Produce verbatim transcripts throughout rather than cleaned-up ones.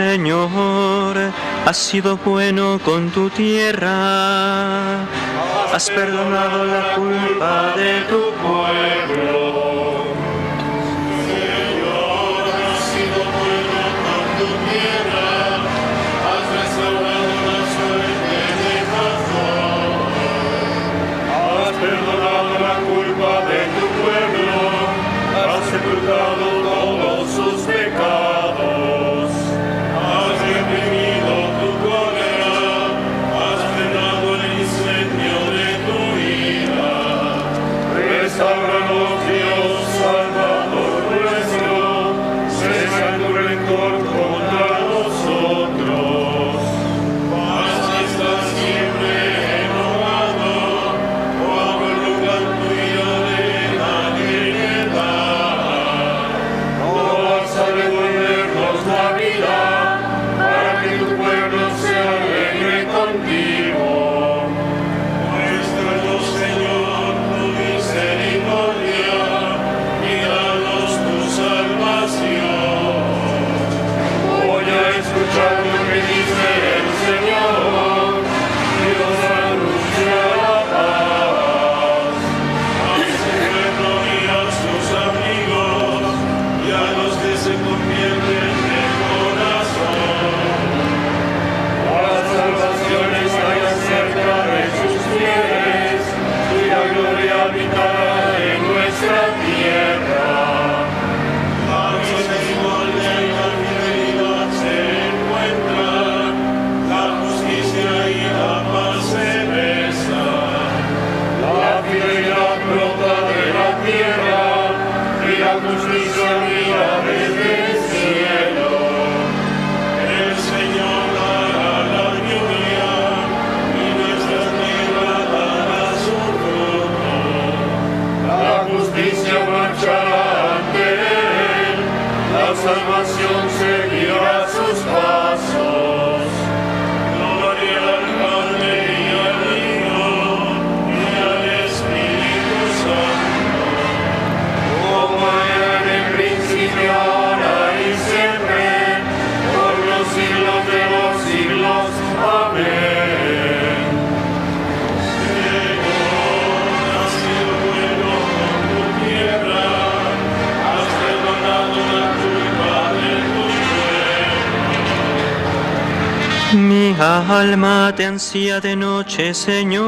Señor, has sido bueno con tu tierra, has perdonado la culpa de tu pueblo. Señor, has sido bueno con tu tierra, has restaurado la suerte de Jacob, has perdonado la culpa de tu pueblo, has sepultado todos sus pecados. Dios, Salvador nuestro. Mi alma te ansía de noche, Señor.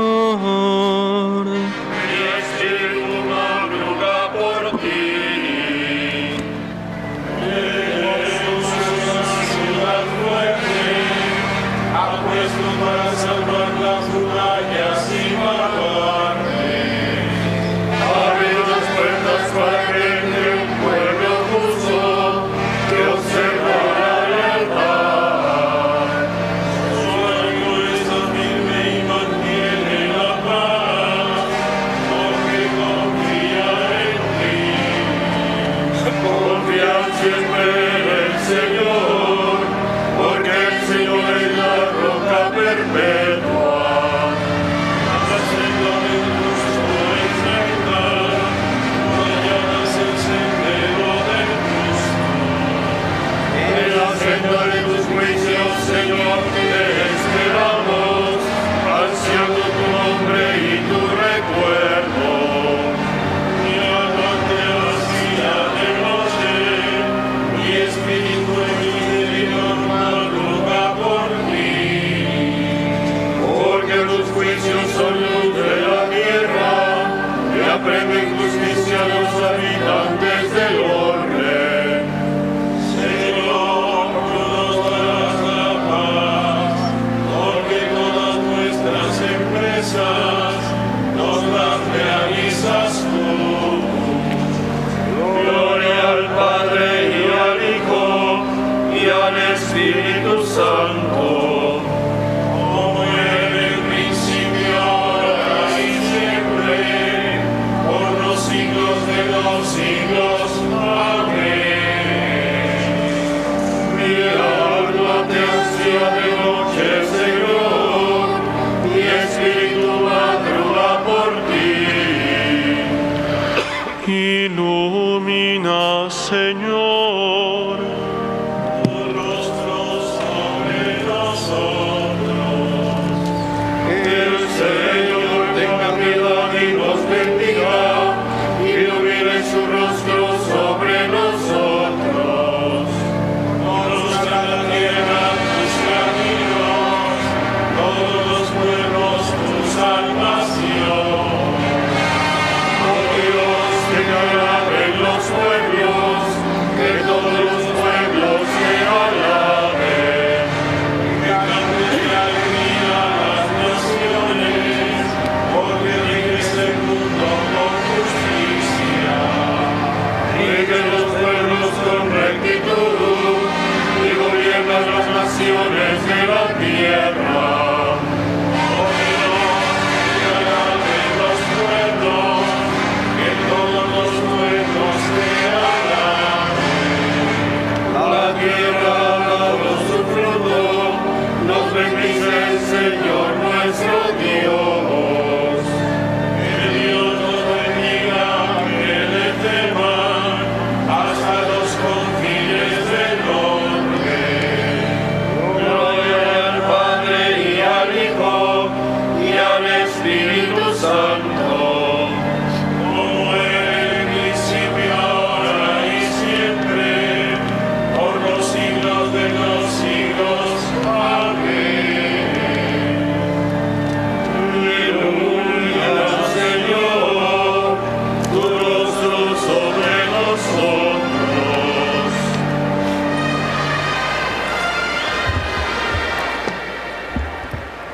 Mi espíritu madruga por ti. Eres una ciudad fuerte, apuesto para salvar las murallas y matarme. Abre las puertas para que entre un pueblo justo que observa.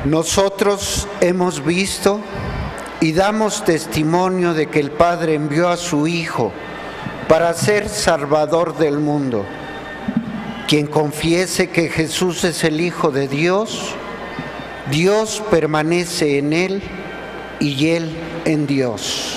Nosotros hemos visto y damos testimonio de que el Padre envió a su Hijo para ser Salvador del mundo. Quien confiese que Jesús es el Hijo de Dios, Dios permanece en Él y Él en Dios.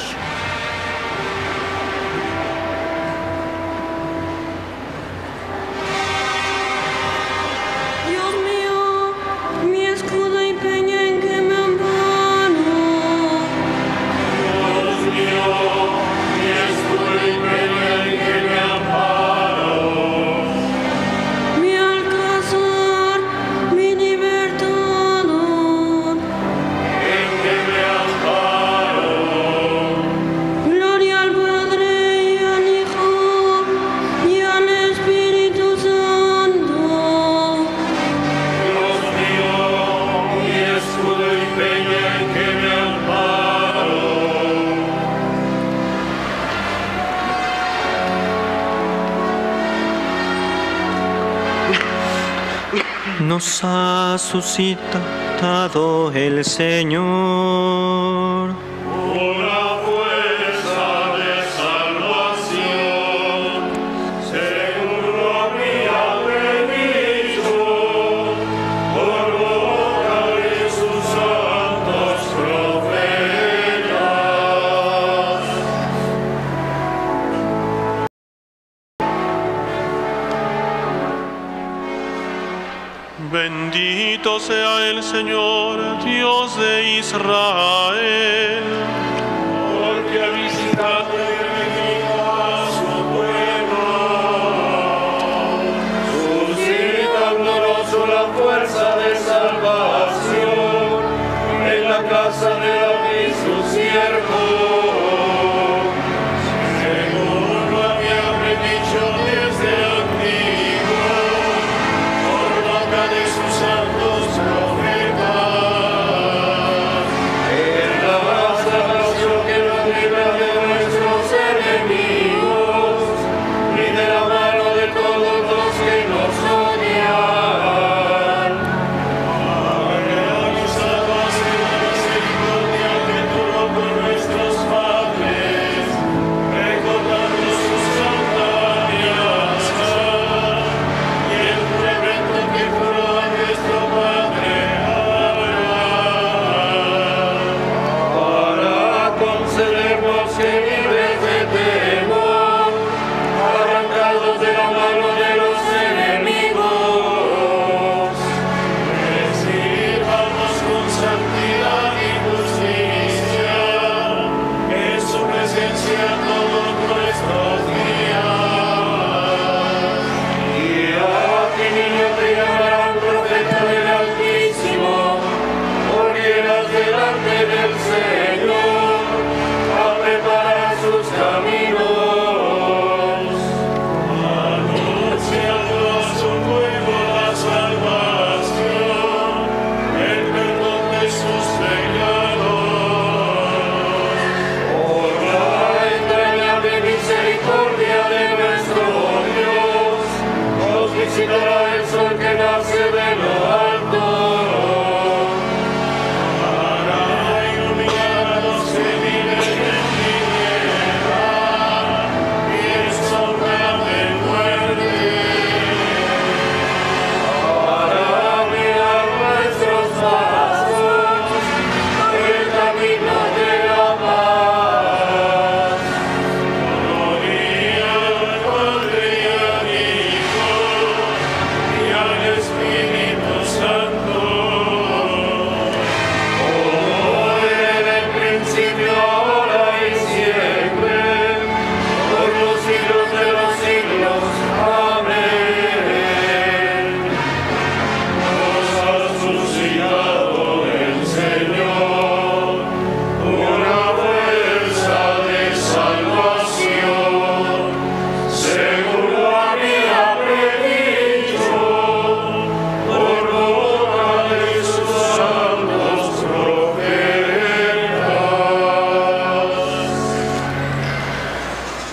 Libertad. nos ha suscitado el Señor. Una fuerza de salvación, seguro había venido por boca de sus santos profetas. Bendito sea el Señor, Dios de Israel, porque ha visitado el enemigo a su pueblo, suscitándonos la fuerza de salvación en la casa de David, su siervo.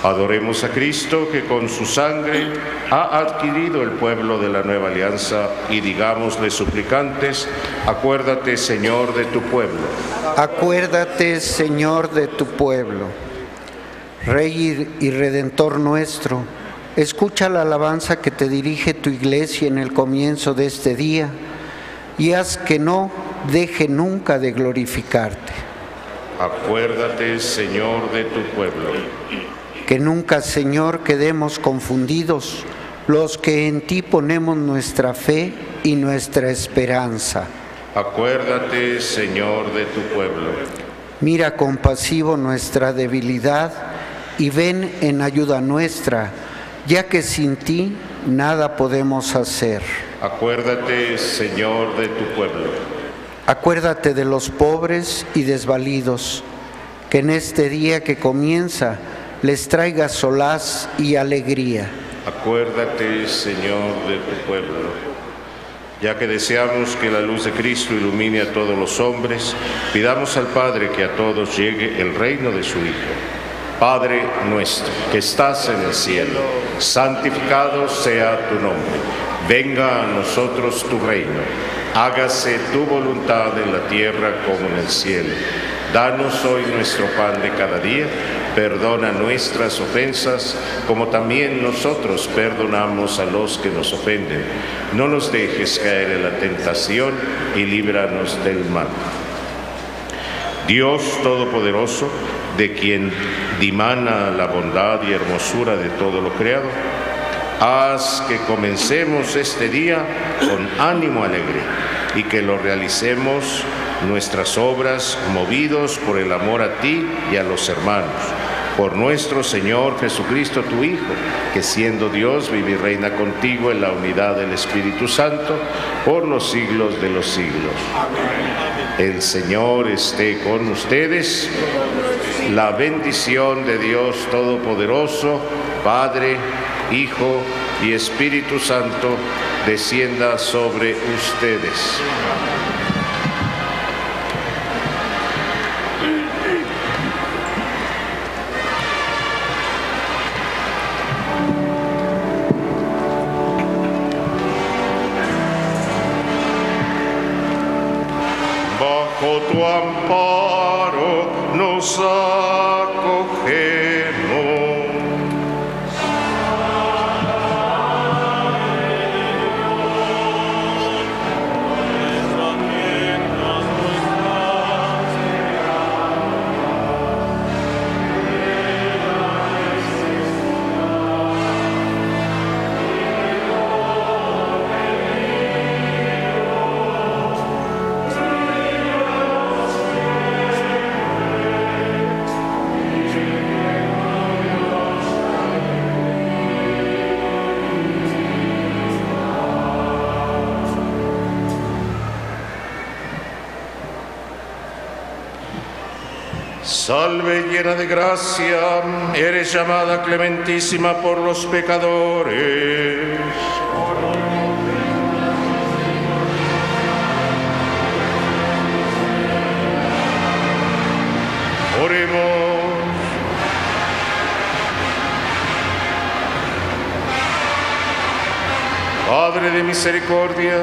Adoremos a Cristo, que con su sangre ha adquirido el pueblo de la nueva alianza, y digámosle suplicantes: acuérdate, Señor, de tu pueblo. Acuérdate, Señor, de tu pueblo. Rey y Redentor nuestro, escucha la alabanza que te dirige tu iglesia en el comienzo de este día, y haz que no deje nunca de glorificarte. Acuérdate, Señor, de tu pueblo. Que nunca, Señor, quedemos confundidos los que en ti ponemos nuestra fe y nuestra esperanza. Acuérdate, Señor, de tu pueblo. Mira compasivo nuestra debilidad y ven en ayuda nuestra, ya que sin ti nada podemos hacer. Acuérdate, Señor, de tu pueblo. Acuérdate de los pobres y desvalidos, que en este día que comienza les traiga solaz y alegría. Acuérdate, Señor, de tu pueblo. Ya que deseamos que la luz de Cristo ilumine a todos los hombres, pidamos al Padre que a todos llegue el reino de su Hijo. Padre nuestro, que estás en el cielo, santificado sea tu nombre. Venga a nosotros tu reino, hágase tu voluntad en la tierra como en el cielo. Danos hoy nuestro pan de cada día, perdona nuestras ofensas como también nosotros perdonamos a los que nos ofenden. No nos dejes caer en la tentación y líbranos del mal. Dios Todopoderoso, de quien dimana la bondad y hermosura de todo lo creado, haz que comencemos este día con ánimo alegre y que lo realicemos nuestras obras movidos por el amor a ti y a los hermanos. Por nuestro Señor Jesucristo, tu Hijo, que siendo Dios vive y reina contigo en la unidad del Espíritu Santo por los siglos de los siglos. Amén. El Señor esté con ustedes. La bendición de Dios Todopoderoso, Padre, Hijo y Espíritu Santo, descienda sobre ustedes. Bajo tu amparo nos acogemos. Salve, llena de gracia, eres llamada clementísima por los pecadores. Oremos. Padre de misericordia,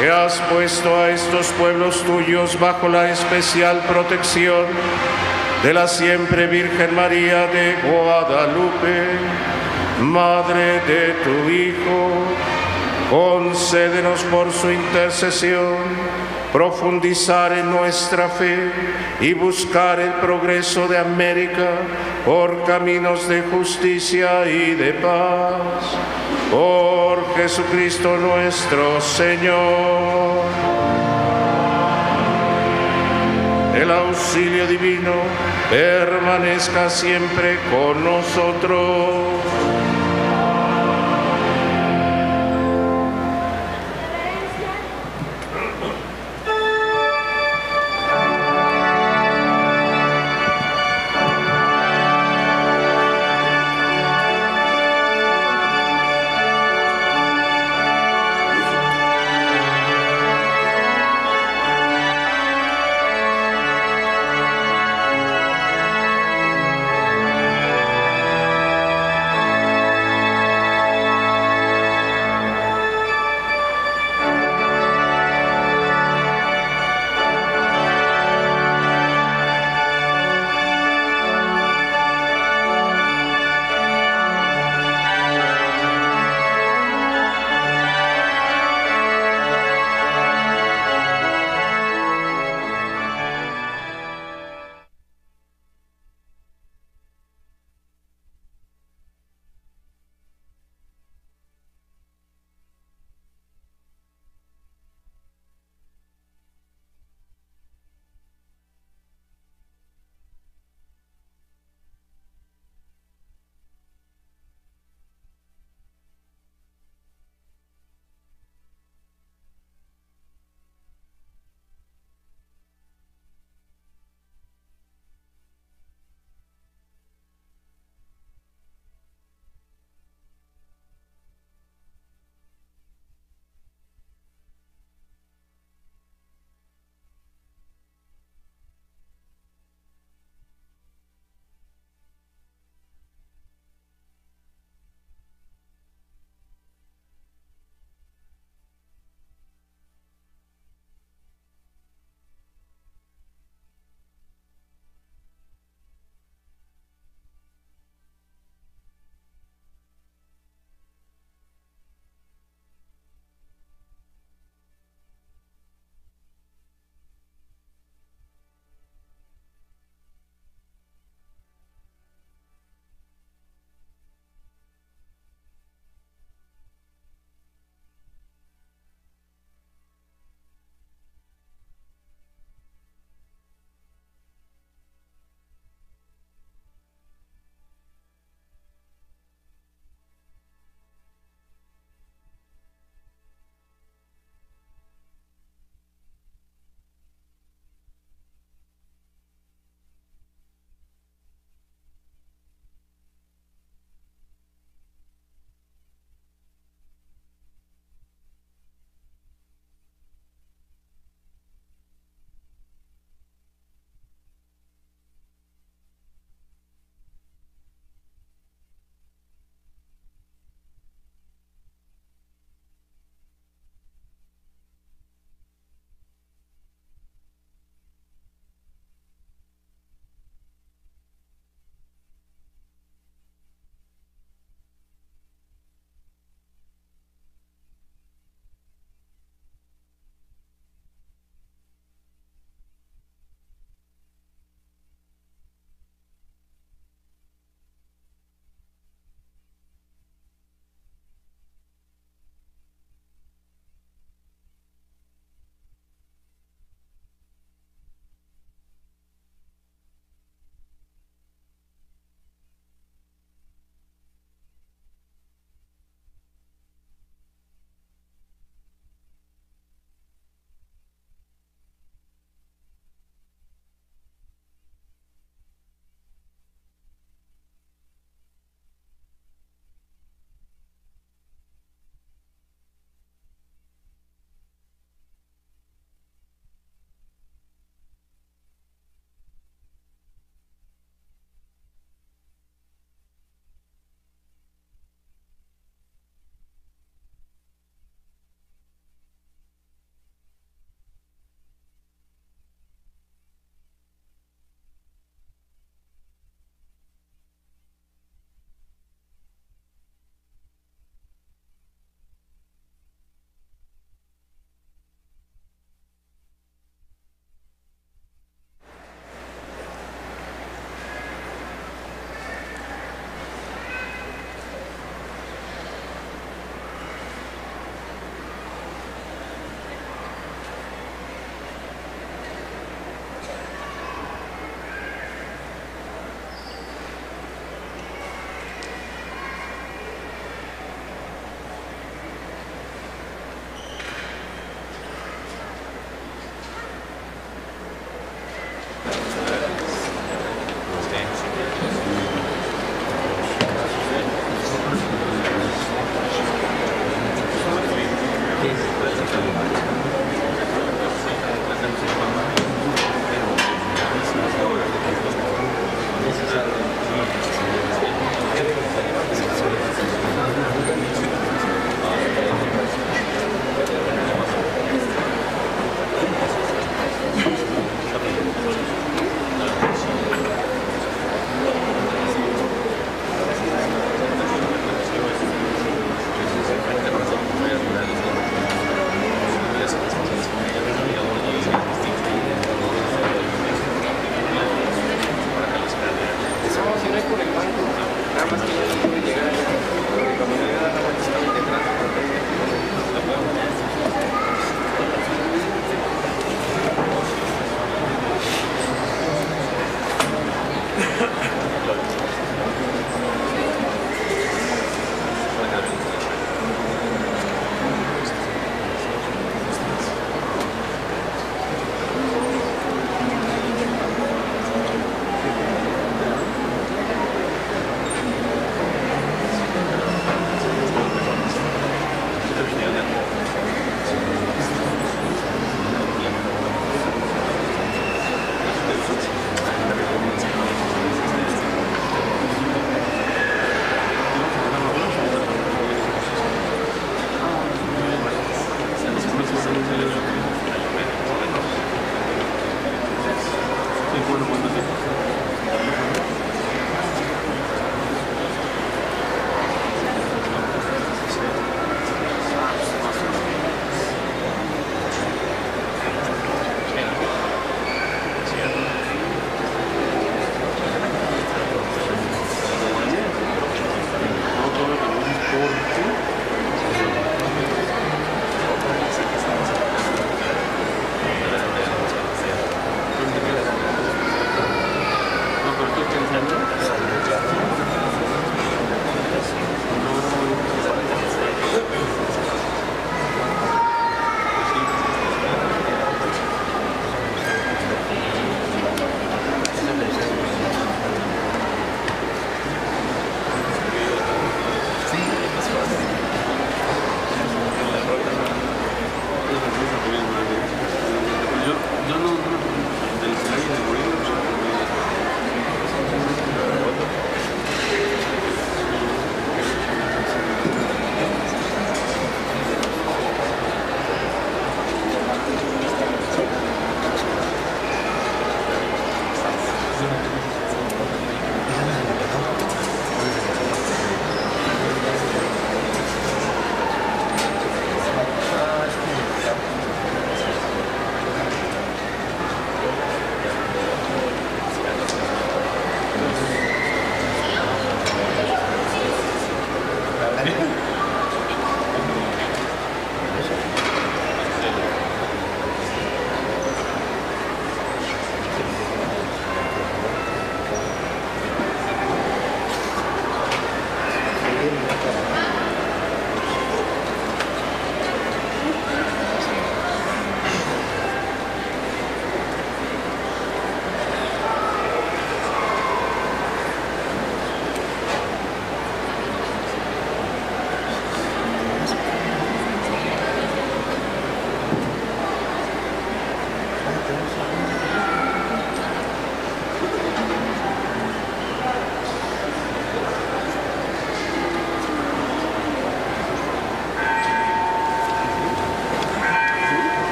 que has puesto a estos pueblos tuyos bajo la especial protección de la siempre Virgen María de Guadalupe, Madre de tu Hijo, concédenos por su intercesión profundizar en nuestra fe y buscar el progreso de América por caminos de justicia y de paz. Por Jesucristo nuestro Señor. El auxilio divino permanezca siempre con nosotros.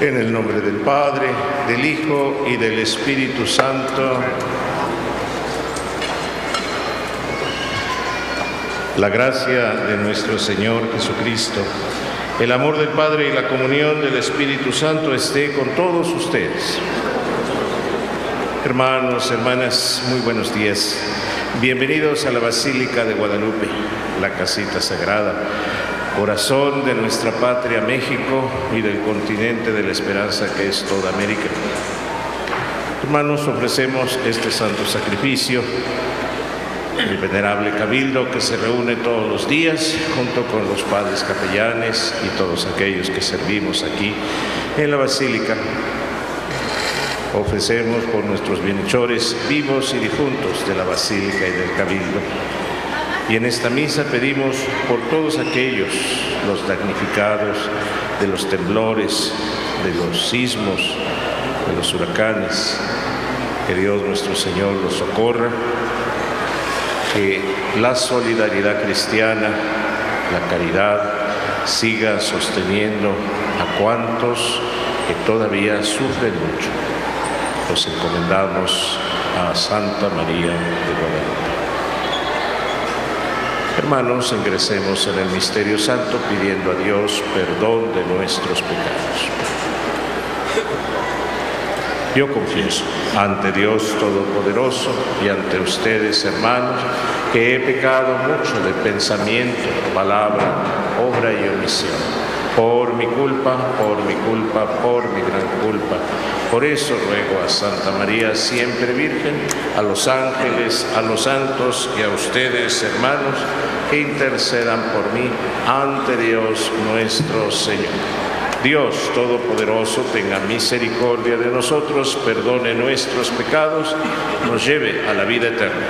En el nombre del Padre, del Hijo y del Espíritu Santo. La gracia de nuestro Señor Jesucristo, el amor del Padre y la comunión del Espíritu Santo esté con todos ustedes. Hermanos, hermanas, muy buenos días. Bienvenidos a la Basílica de Guadalupe, la casita sagrada, corazón de nuestra patria México y del continente de la esperanza que es toda América. Hermanos, ofrecemos este santo sacrificio, el venerable cabildo que se reúne todos los días junto con los padres capellanes y todos aquellos que servimos aquí en la Basílica. Ofrecemos por nuestros bienhechores vivos y difuntos de la Basílica y del cabildo. Y en esta misa pedimos por todos aquellos, los damnificados de los temblores, de los sismos, de los huracanes, que Dios nuestro Señor los socorra, que la solidaridad cristiana, la caridad, siga sosteniendo a cuantos que todavía sufren mucho. Los encomendamos a Santa María de Guadalupe. Hermanos, ingresemos en el misterio santo pidiendo a Dios perdón de nuestros pecados. Yo confieso ante Dios Todopoderoso y ante ustedes, hermanos, que he pecado mucho de pensamiento, palabra, obra y omisión. Por mi culpa, por mi culpa, por mi gran culpa. Por eso ruego a Santa María, siempre Virgen, a los ángeles, a los santos y a ustedes, hermanos, que intercedan por mí ante Dios nuestro Señor. Dios Todopoderoso tenga misericordia de nosotros, perdone nuestros pecados, nos lleve a la vida eterna.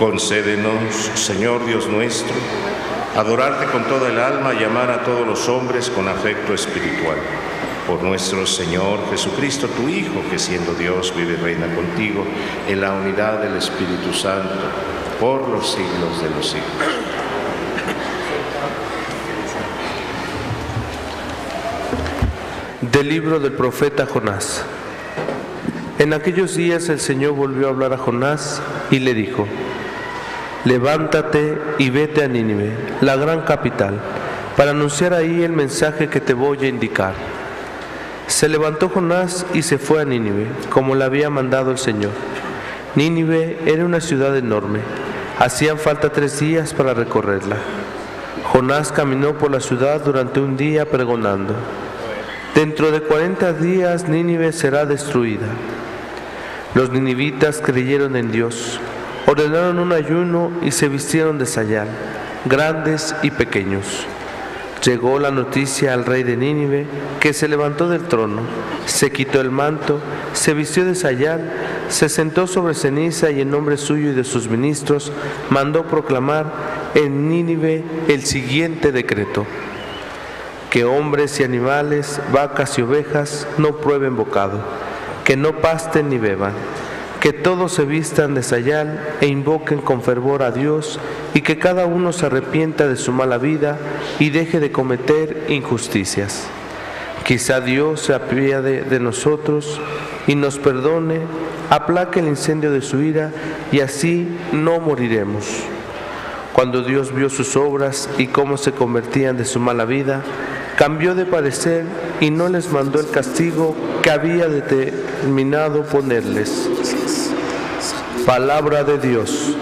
Concédenos, Señor Dios nuestro, adorarte con toda el alma y amar a todos los hombres con afecto espiritual. Por nuestro Señor Jesucristo, tu Hijo, que siendo Dios vive y reina contigo en la unidad del Espíritu Santo por los siglos de los siglos. Del libro del profeta Jonás. En aquellos días el Señor volvió a hablar a Jonás y le dijo: levántate y vete a Nínive, la gran capital, para anunciar ahí el mensaje que te voy a indicar. Se levantó Jonás y se fue a Nínive, como le había mandado el Señor. Nínive era una ciudad enorme, hacían falta tres días para recorrerla. Jonás caminó por la ciudad durante un día pregonando: dentro de cuarenta días Nínive será destruida. Los ninivitas creyeron en Dios. Ordenaron un ayuno y se vistieron de sayal, grandes y pequeños. Llegó la noticia al rey de Nínive, que se levantó del trono, se quitó el manto, se vistió de sayal, se sentó sobre ceniza y en nombre suyo y de sus ministros mandó proclamar en Nínive el siguiente decreto: que hombres y animales, vacas y ovejas no prueben bocado, que no pasten ni beban, que todos se vistan de sayal e invoquen con fervor a Dios, y que cada uno se arrepienta de su mala vida y deje de cometer injusticias. Quizá Dios se apiade de nosotros y nos perdone, aplaque el incendio de su ira, y así no moriremos. Cuando Dios vio sus obras y cómo se convertían de su mala vida, cambió de parecer y no les mandó el castigo que había determinado ponerles. Palabra de Dios.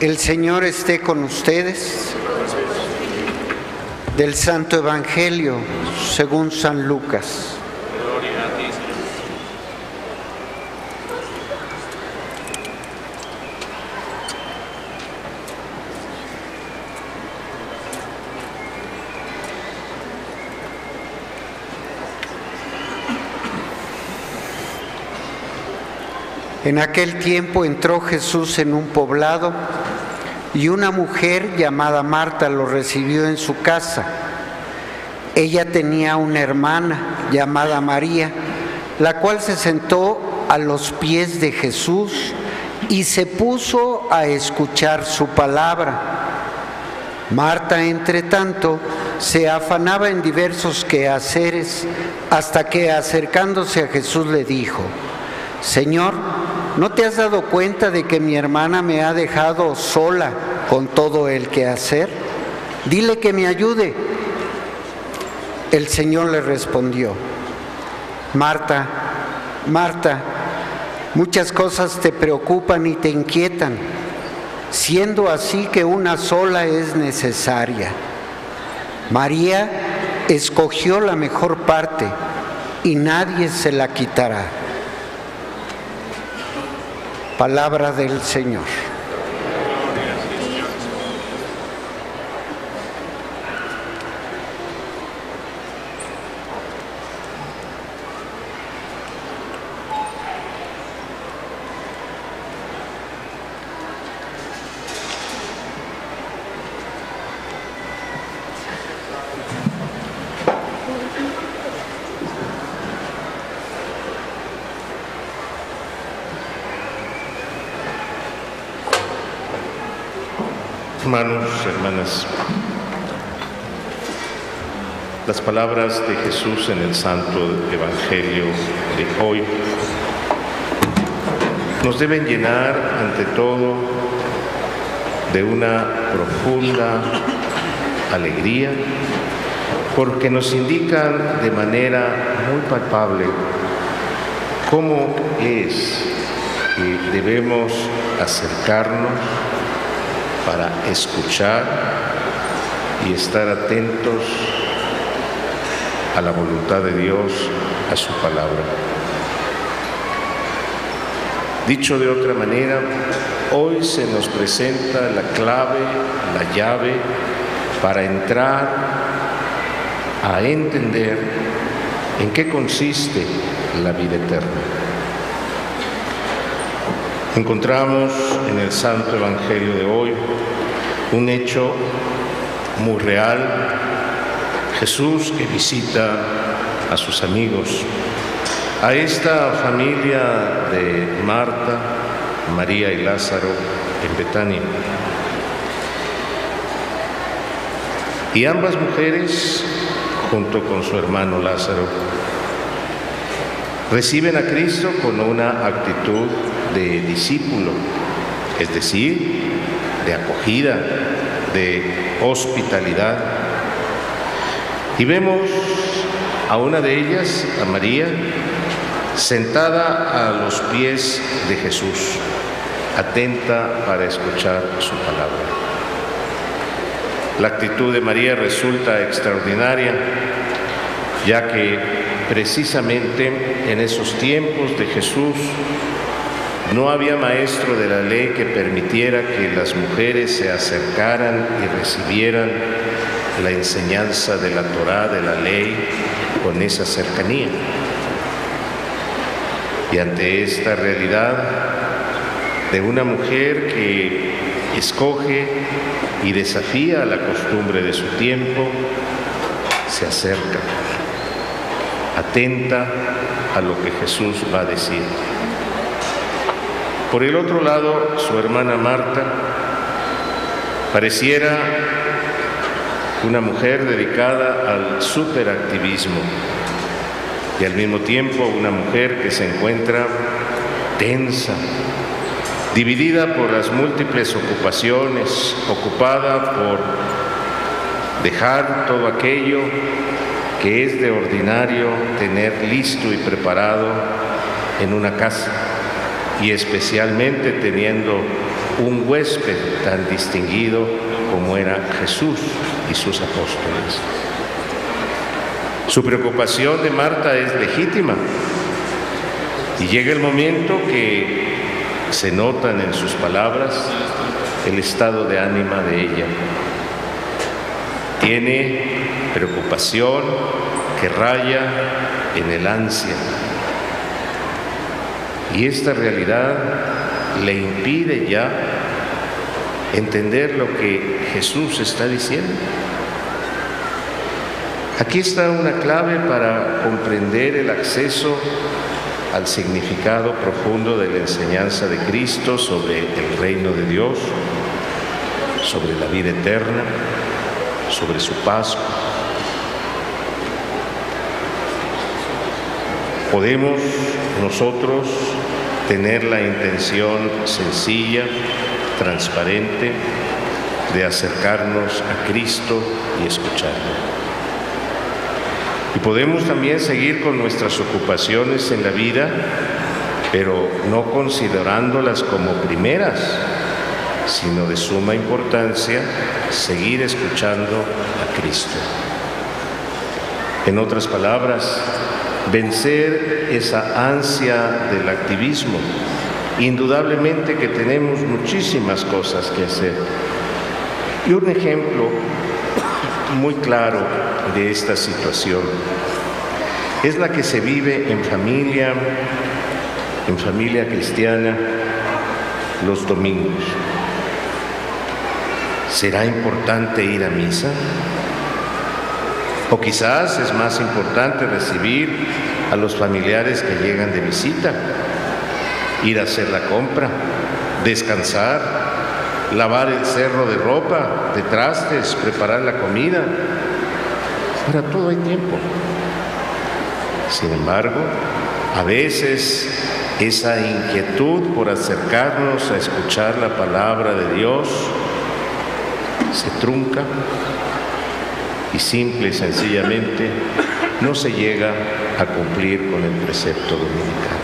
El Señor esté con ustedes. Del Santo Evangelio según San Lucas. Gloria a ti, Señor. En aquel tiempo entró Jesús en un poblado y una mujer llamada Marta lo recibió en su casa. Ella tenía una hermana llamada María, la cual se sentó a los pies de Jesús y se puso a escuchar su palabra. Marta, entre tanto, se afanaba en diversos quehaceres, hasta que, acercándose a Jesús, le dijo: «Señor, ¿no te has dado cuenta de que mi hermana me ha dejado sola con todo el quehacer? Dile que me ayude». El Señor le respondió: Marta, Marta, muchas cosas te preocupan y te inquietan, siendo así que una sola es necesaria. María escogió la mejor parte y nadie se la quitará. Palabra del Señor. Hermanos, hermanas, las palabras de Jesús en el Santo Evangelio de hoy nos deben llenar ante todo de una profunda alegría, porque nos indican de manera muy palpable cómo es que debemos acercarnos para escuchar y estar atentos a la voluntad de Dios, a su palabra. Dicho de otra manera, hoy se nos presenta la clave, la llave para entrar a entender en qué consiste la vida eterna. Encontramos en el Santo Evangelio de hoy un hecho muy real. Jesús que visita a sus amigos, a esta familia de Marta, María y Lázaro en Betania. Y ambas mujeres, junto con su hermano Lázaro, reciben a Cristo con una actitud de discípulo, es decir, de acogida, de hospitalidad. Y vemos a una de ellas, a María, sentada a los pies de Jesús, atenta para escuchar su palabra. La actitud de María resulta extraordinaria, ya que precisamente en esos tiempos de Jesús no había maestro de la ley que permitiera que las mujeres se acercaran y recibieran la enseñanza de la Torá, de la ley, con esa cercanía. Y ante esta realidad de una mujer que escoge y desafía la costumbre de su tiempo, se acerca, atenta a lo que Jesús va a decir. Por el otro lado, su hermana Marta pareciera una mujer dedicada al superactivismo y al mismo tiempo una mujer que se encuentra tensa, dividida por las múltiples ocupaciones, ocupada por dejar todo aquello que es de ordinario tener listo y preparado en una casa, y especialmente teniendo un huésped tan distinguido como era Jesús y sus apóstoles. Su preocupación de Marta es legítima, y llega el momento que se notan en sus palabras el estado de ánimo de ella. Tiene preocupación que raya en el ansia. Y esta realidad le impide ya entender lo que Jesús está diciendo. Aquí está una clave para comprender el acceso al significado profundo de la enseñanza de Cristo sobre el reino de Dios, sobre la vida eterna, sobre su Pascua. Podemos nosotros tener la intención sencilla, transparente, de acercarnos a Cristo y escucharlo. Y podemos también seguir con nuestras ocupaciones en la vida, pero no considerándolas como primeras, sino de suma importancia seguir escuchando a Cristo. En otras palabras, vencer esa ansia del activismo. Indudablemente que tenemos muchísimas cosas que hacer. Y un ejemplo muy claro de esta situación es la que se vive en familia, en familia cristiana, los domingos. ¿Será importante ir a misa? O quizás es más importante recibir a los familiares que llegan de visita, ir a hacer la compra, descansar, lavar el cerro de ropa, de trastes, preparar la comida. Para todo hay tiempo. Sin embargo, a veces esa inquietud por acercarnos a escuchar la palabra de Dios se trunca y simple y sencillamente no se llega a cumplir con el precepto dominical.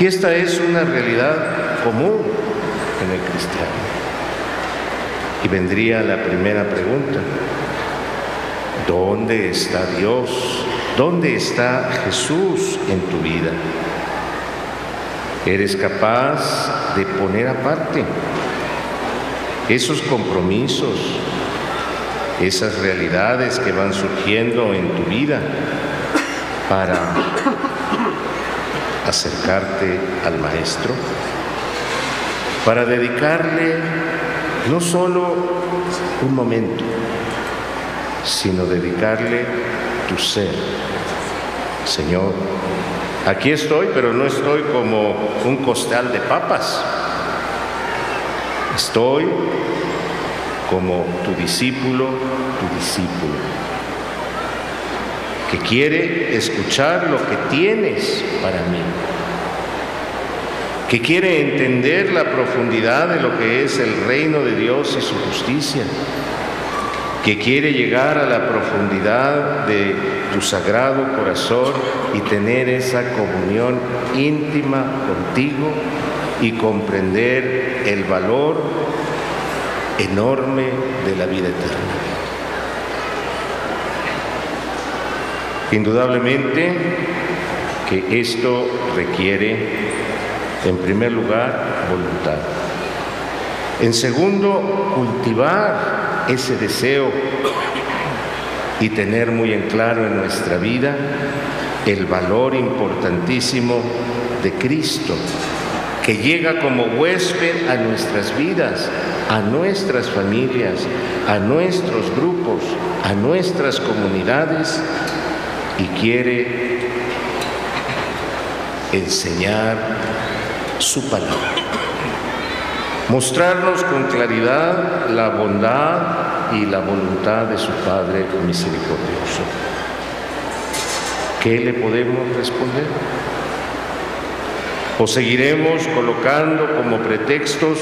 Y esta es una realidad común en el cristiano. Y vendría la primera pregunta: ¿dónde está Dios? ¿Dónde está Jesús en tu vida? ¿Eres capaz de poner aparte esos compromisos, esas realidades que van surgiendo en tu vida para acercarte al Maestro? Para dedicarle no solo un momento, sino dedicarle tu ser. Señor, aquí estoy, pero no estoy como un costal de papas. Estoy como tu discípulo, tu discípulo, que quiere escuchar lo que tienes para mí, que quiere entender la profundidad de lo que es el reino de Dios y su justicia, que quiere llegar a la profundidad de tu sagrado corazón y tener esa comunión íntima contigo y comprender el valor enorme de la vida eterna. Indudablemente que esto requiere, en primer lugar, voluntad. En segundo, cultivar ese deseo y tener muy en claro en nuestra vida el valor importantísimo de Cristo, que llega como huésped a nuestras vidas, a nuestras familias, a nuestros grupos, a nuestras comunidades, y quiere enseñar su palabra. Mostrarnos con claridad la bondad y la voluntad de su Padre misericordioso. ¿Qué le podemos responder? ¿O seguiremos colocando como pretextos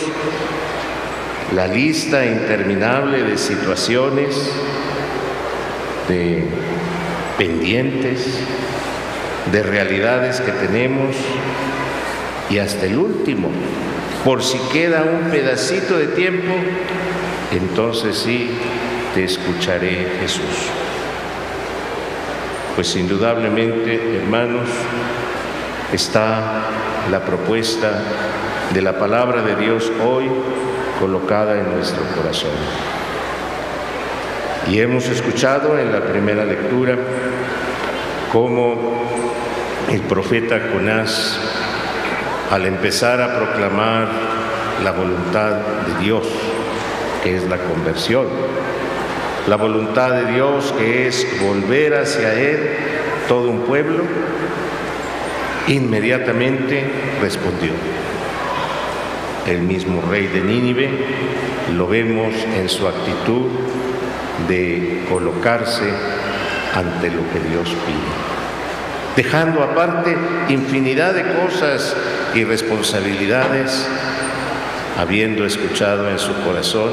la lista interminable de situaciones, de pendientes, de realidades que tenemos, y hasta el último, por si queda un pedacito de tiempo, entonces sí te escucharé, Jesús? Pues indudablemente, hermanos, está la propuesta de la palabra de Dios hoy colocada en nuestro corazón. Y hemos escuchado en la primera lectura cómo el profeta Jonás, al empezar a proclamar la voluntad de Dios, que es la conversión, la voluntad de Dios, que es volver hacia Él todo un pueblo, inmediatamente respondió. El mismo rey de Nínive lo vemos en su actitud de colocarse ante lo que Dios pide, dejando aparte infinidad de cosas y responsabilidades, habiendo escuchado en su corazón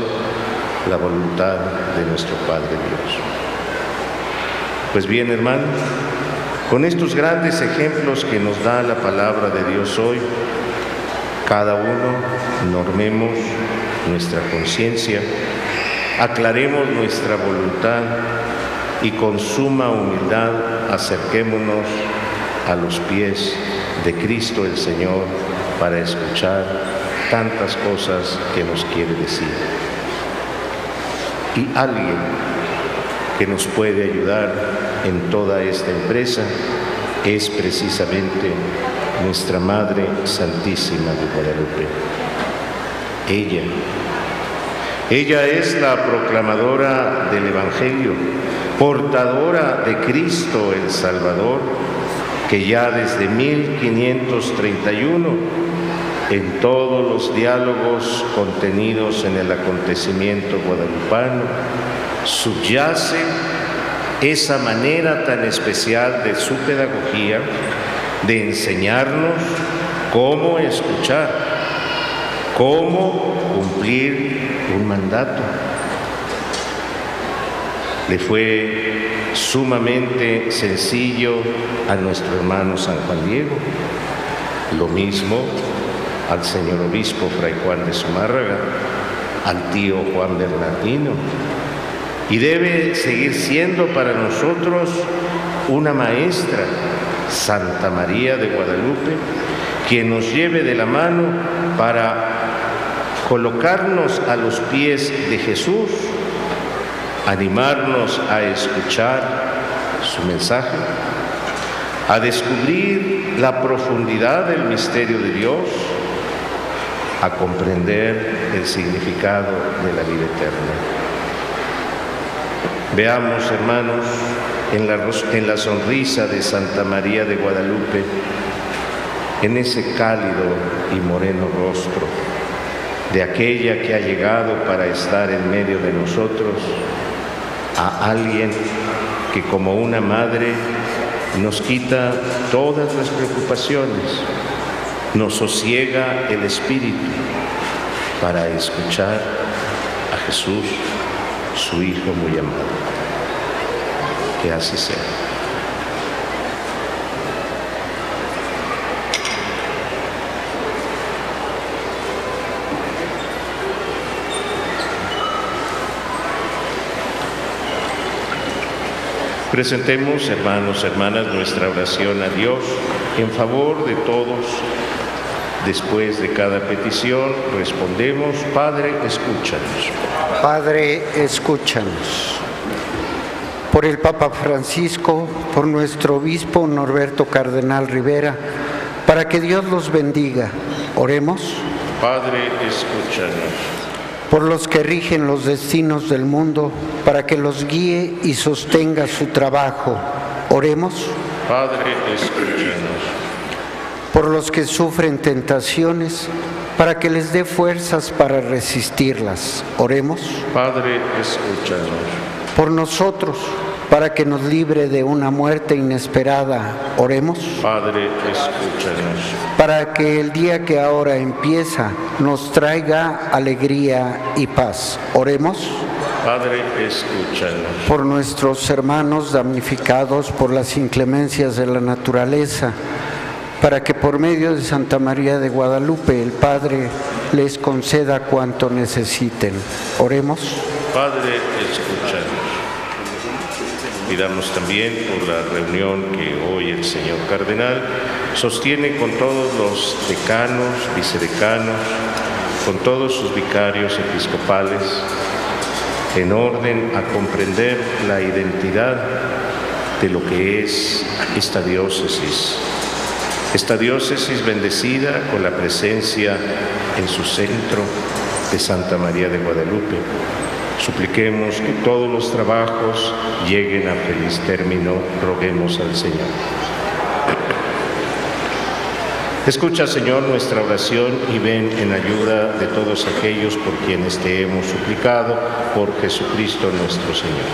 la voluntad de nuestro Padre Dios. Pues bien, hermano, con estos grandes ejemplos que nos da la palabra de Dios hoy, cada uno normemos nuestra conciencia, aclaremos nuestra voluntad y con suma humildad acerquémonos a los pies de Cristo el Señor para escuchar tantas cosas que nos quiere decir. Y alguien que nos puede ayudar en toda esta empresa es precisamente nuestra Madre Santísima de Guadalupe. Ella, ella es la proclamadora del Evangelio, portadora de Cristo el Salvador, que ya desde mil quinientos treinta y uno, en todos los diálogos contenidos en el acontecimiento guadalupano, subyace esa manera tan especial de su pedagogía de enseñarnos cómo escuchar, cómo cumplir un mandato. Le fue sumamente sencillo a nuestro hermano San Juan Diego, lo mismo al señor obispo Fray Juan de Zumárraga, al tío Juan Bernardino, y debe seguir siendo para nosotros una maestra, Santa María de Guadalupe, quien nos lleve de la mano para colocarnos a los pies de Jesús, animarnos a escuchar su mensaje, a descubrir la profundidad del misterio de Dios, a comprender el significado de la vida eterna. Veamos, hermanos, en la, en la sonrisa de Santa María de Guadalupe, en ese cálido y moreno rostro de aquella que ha llegado para estar en medio de nosotros, a alguien que como una madre nos quita todas las preocupaciones, nos sosiega el espíritu para escuchar a Jesús, su Hijo muy amado. Que así sea. Presentemos, hermanos, hermanas, nuestra oración a Dios en favor de todos. Después de cada petición respondemos: Padre, escúchanos. Padre, escúchanos. Por el Papa Francisco, por nuestro obispo Norberto Cardenal Rivera, para que Dios los bendiga. Oremos. Padre, escúchanos. Por los que rigen los destinos del mundo, para que los guíe y sostenga su trabajo. Oremos. Padre, escúchanos. Por los que sufren tentaciones, para que les dé fuerzas para resistirlas. Oremos. Padre, escúchanos. Por nosotros, para que nos libre de una muerte inesperada. Oremos. Padre, escúchanos. Para que el día que ahora empieza nos traiga alegría y paz. Oremos. Padre, escúchanos. Por nuestros hermanos damnificados por las inclemencias de la naturaleza, para que por medio de Santa María de Guadalupe el Padre les conceda cuanto necesiten. Oremos. Padre, escúchanos. Pidamos también por la reunión que hoy el señor Cardenal sostiene con todos los decanos, vicedecanos, con todos sus vicarios episcopales, en orden a comprender la identidad de lo que es esta diócesis. Esta diócesis bendecida con la presencia en su centro de Santa María de Guadalupe. Supliquemos que todos los trabajos lleguen a feliz término, roguemos al Señor. Escucha, Señor, nuestra oración y ven en ayuda de todos aquellos por quienes te hemos suplicado, por Jesucristo nuestro Señor.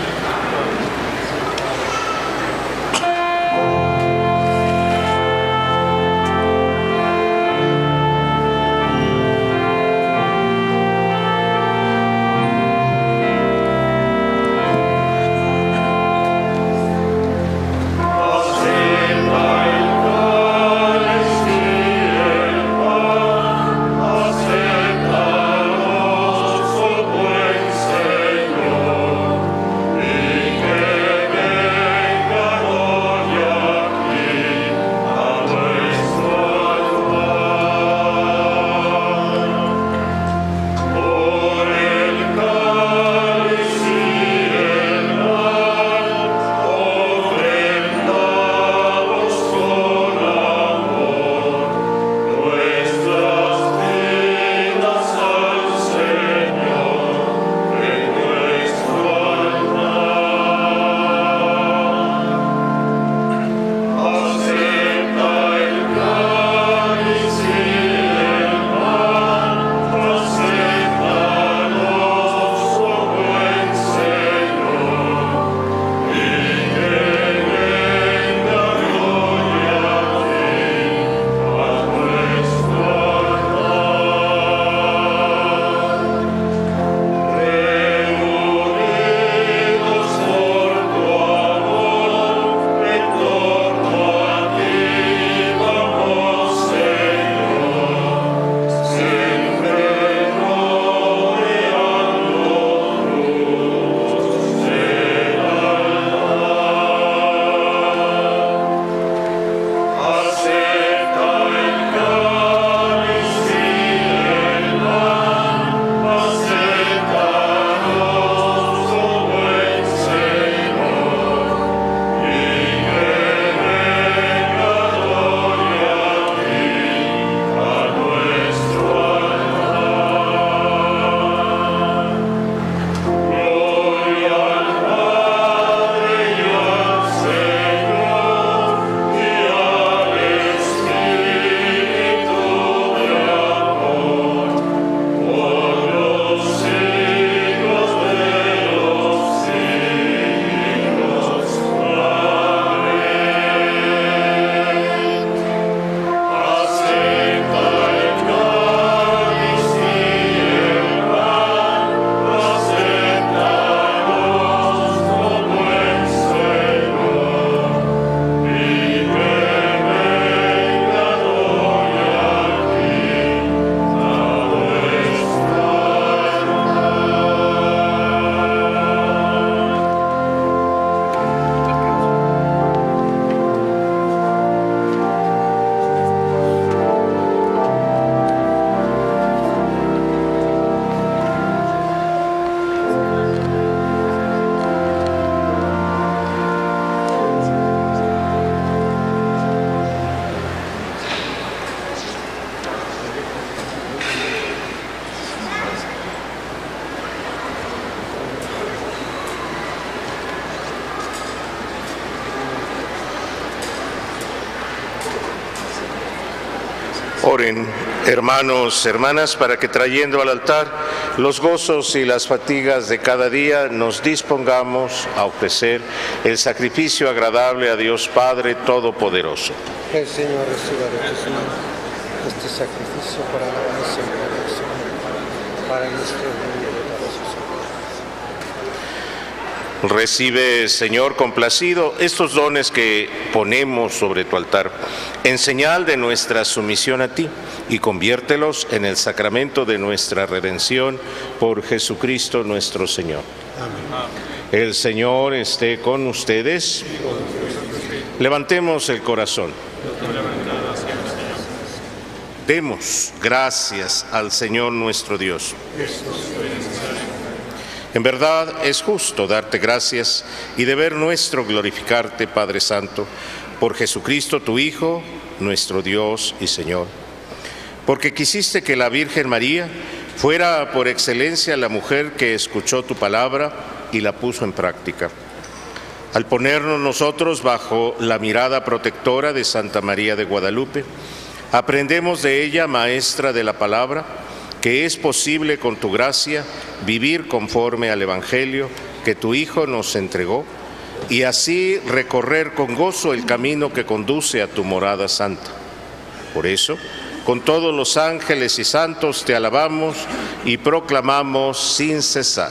Oren, hermanos, hermanas, para que trayendo al altar los gozos y las fatigas de cada día, nos dispongamos a ofrecer el sacrificio agradable a Dios Padre Todopoderoso. Que el Señor reciba de tus manos este sacrificio para la alabanza y gloria de su nombre, para nuestro bien y para sus obras. Recibe, Señor complacido, estos dones que ponemos sobre tu altar, en señal de nuestra sumisión a ti, y conviértelos en el sacramento de nuestra redención por Jesucristo nuestro Señor. Amén. El Señor esté con ustedes. Levantemos el corazón. Demos gracias al Señor nuestro Dios. En verdad es justo darte gracias y deber nuestro glorificarte, Padre Santo, por Jesucristo tu Hijo, nuestro Dios y Señor. Porque quisiste que la Virgen María fuera por excelencia la mujer que escuchó tu palabra y la puso en práctica. Al ponernos nosotros bajo la mirada protectora de Santa María de Guadalupe, aprendemos de ella, maestra de la palabra, que es posible con tu gracia vivir conforme al Evangelio que tu Hijo nos entregó y así recorrer con gozo el camino que conduce a tu morada santa. Por eso, con todos los ángeles y santos te alabamos y proclamamos sin cesar.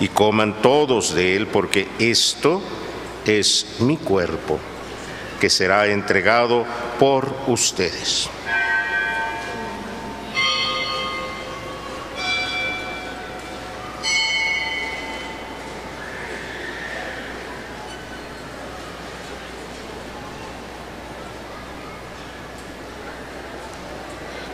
y coman todos de él, porque esto es mi cuerpo, que será entregado por ustedes.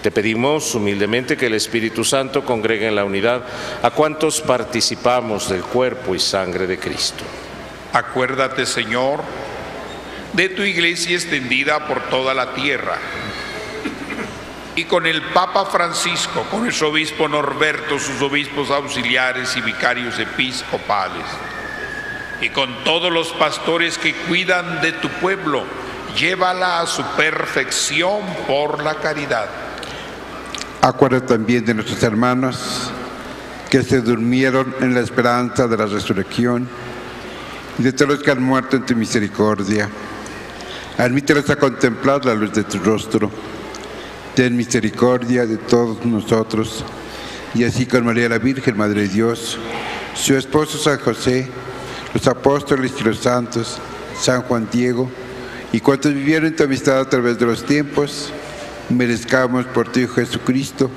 Te pedimos humildemente que el Espíritu Santo congregue en la unidad a cuantos participamos del cuerpo y sangre de Cristo. Acuérdate, Señor, de tu iglesia extendida por toda la tierra, y con el Papa Francisco, con el obispo Norberto, sus obispos auxiliares y vicarios episcopales, y con todos los pastores que cuidan de tu pueblo, llévala a su perfección por la caridad. Acuérdate también de nuestros hermanos que se durmieron en la esperanza de la resurrección y de todos los que han muerto en tu misericordia. Admítelos a contemplar la luz de tu rostro. Ten misericordia de todos nosotros y así con María la Virgen, Madre de Dios, su esposo San José, los apóstoles y los santos, San Juan Diego y cuantos vivieron en tu amistad a través de los tiempos, merezcamos por tu Hijo Jesucristo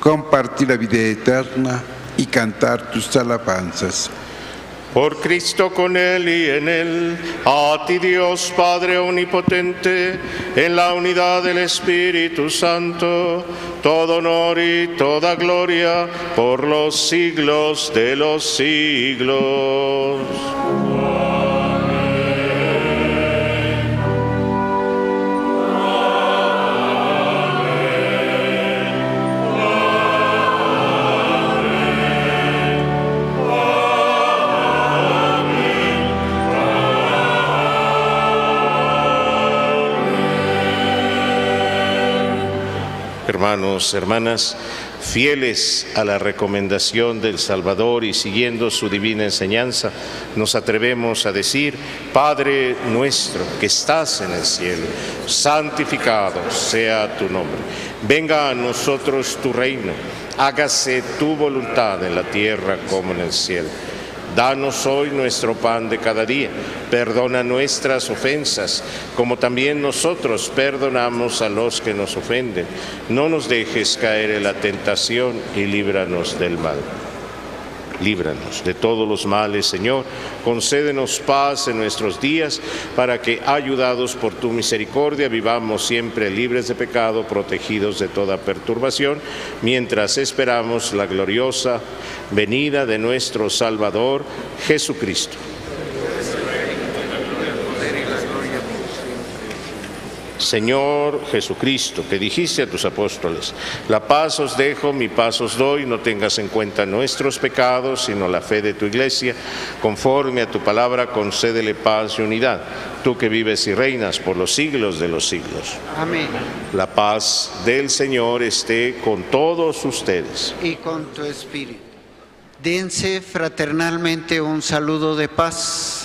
compartir la vida eterna y cantar tus alabanzas. Por Cristo, con Él y en Él, a ti Dios Padre Omnipotente, en la unidad del Espíritu Santo, todo honor y toda gloria por los siglos de los siglos. Hermanos, hermanas, fieles a la recomendación del Salvador y siguiendo su divina enseñanza, nos atrevemos a decir: Padre nuestro que estás en el cielo, santificado sea tu nombre. Venga a nosotros tu reino, hágase tu voluntad en la tierra como en el cielo. Danos hoy nuestro pan de cada día, perdona nuestras ofensas, como también nosotros perdonamos a los que nos ofenden. No nos dejes caer en la tentación y líbranos del mal. Líbranos de todos los males, Señor. Concédenos paz en nuestros días, para que, ayudados por tu misericordia, vivamos siempre libres de pecado, protegidos de toda perturbación, mientras esperamos la gloriosa venida de nuestro Salvador, Jesucristo. Señor Jesucristo, que dijiste a tus apóstoles: la paz os dejo, mi paz os doy, no tengas en cuenta nuestros pecados, sino la fe de tu iglesia. Conforme a tu palabra, concédele paz y unidad, tú que vives y reinas por los siglos de los siglos. Amén. La paz del Señor esté con todos ustedes. Y con tu espíritu. Dense fraternalmente un saludo de paz.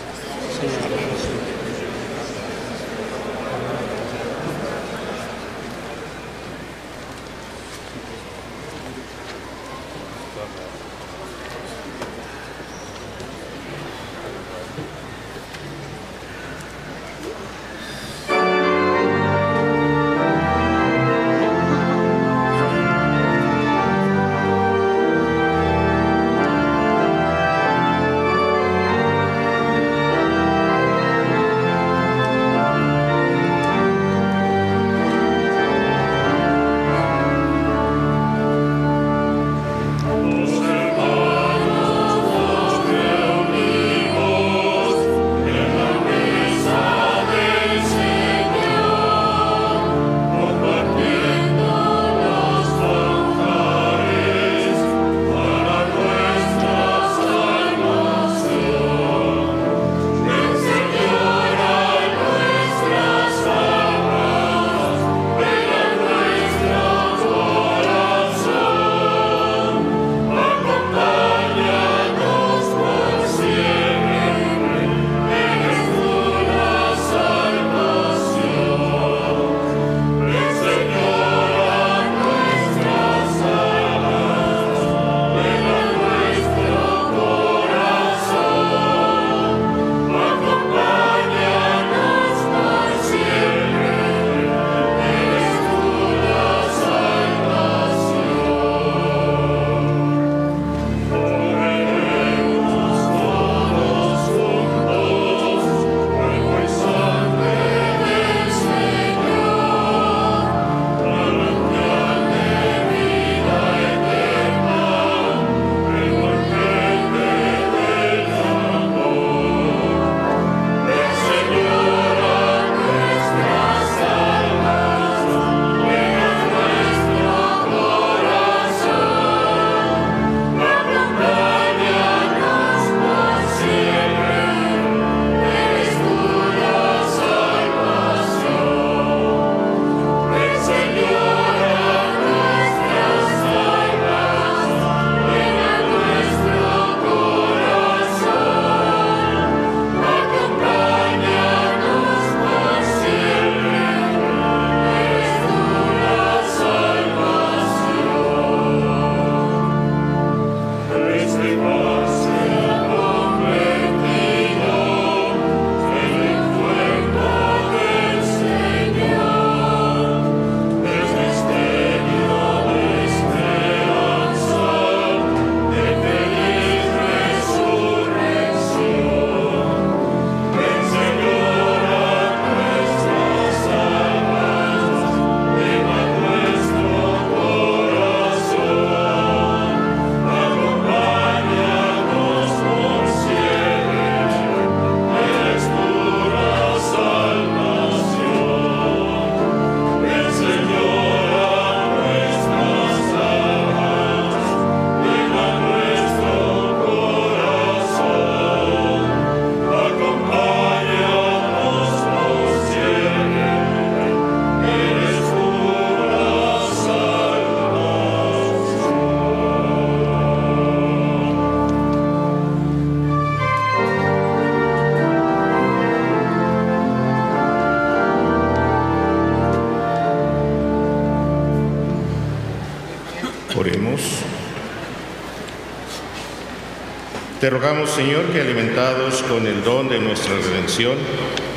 Te rogamos, Señor, que alimentados con el don de nuestra redención,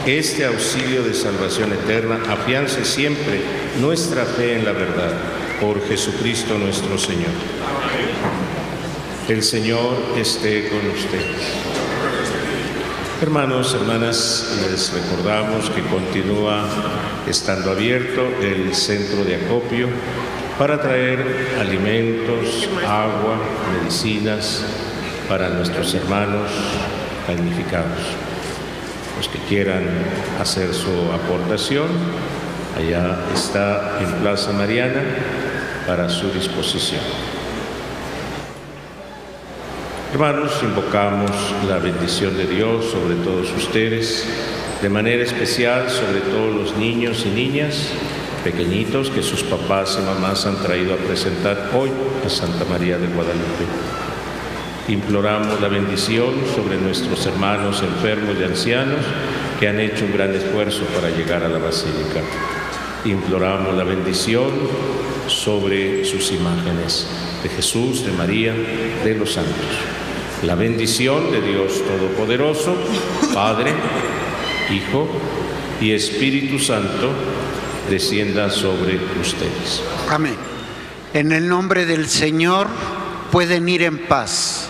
este auxilio de salvación eterna afiance siempre nuestra fe en la verdad. Por Jesucristo nuestro Señor. El Señor esté con ustedes. Hermanos, hermanas, les recordamos que continúa estando abierto el centro de acopio para traer alimentos, agua, medicinas para nuestros hermanos damnificados. Los que quieran hacer su aportación, allá está en Plaza Mariana para su disposición. Hermanos, invocamos la bendición de Dios sobre todos ustedes, de manera especial sobre todos los niños y niñas pequeñitos que sus papás y mamás han traído a presentar hoy a Santa María de Guadalupe. Imploramos la bendición sobre nuestros hermanos enfermos y ancianos que han hecho un gran esfuerzo para llegar a la Basílica. Imploramos la bendición sobre sus imágenes de Jesús, de María, de los santos. La bendición de Dios Todopoderoso, Padre, Hijo y Espíritu Santo, descienda sobre ustedes. Amén. En el nombre del Señor, pueden ir en paz.